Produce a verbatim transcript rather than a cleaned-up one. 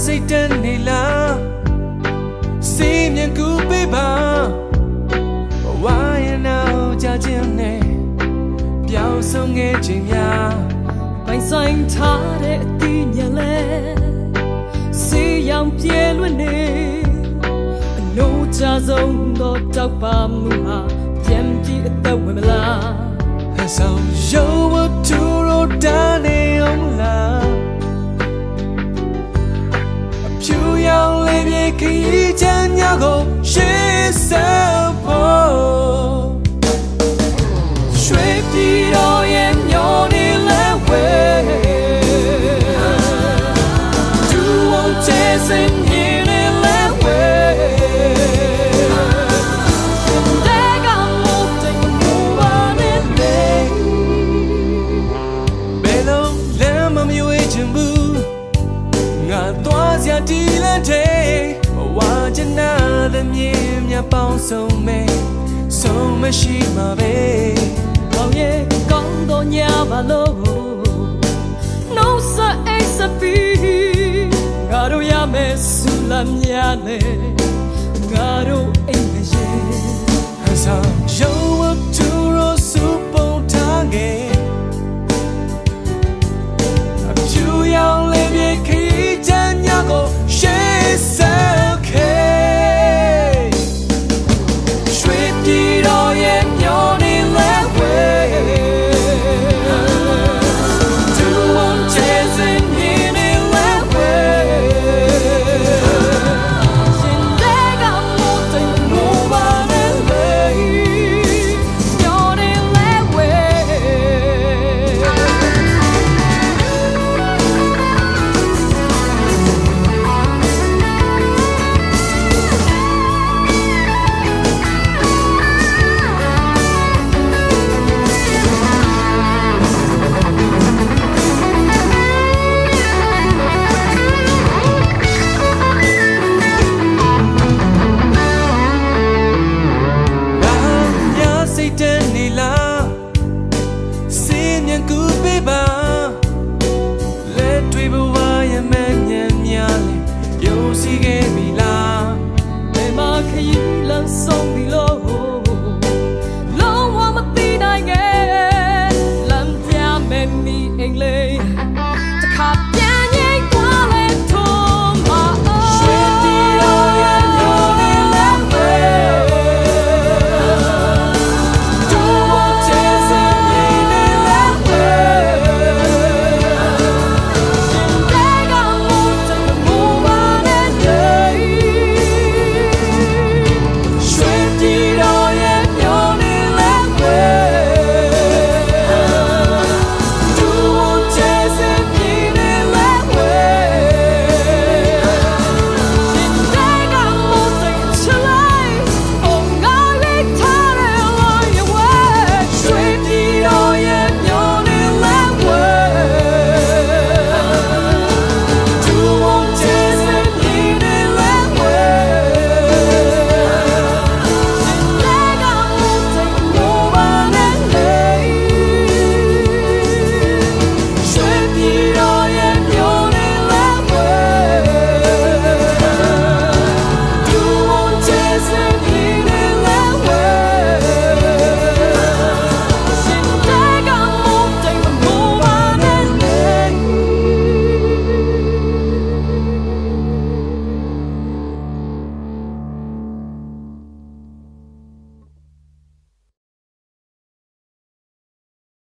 Satan nila Sim yang kupiba Waya nao jajim ne Biao song e jingya Bang soing ta de ti nya le Si yang pie luen ne No cha zong do dog pa mu ha Tiem ji ta wemela Hasao yo wa turo da ne ong la She's a poor Shredded all in your way Do all chasing in a way They got nothing more on it day Below them I'm your agent boo I was your dealer day Another name, your bones so may so much she my way. Oh, yeah, gone on Yama low. No, sir, it's a fee. Garo Yame Sulam Yane Garo English. As I show up to Rosupo Tange. I'm too young, Libby Kate and Yago. She's okay. Song below